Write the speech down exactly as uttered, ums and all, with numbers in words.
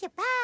Goodbye.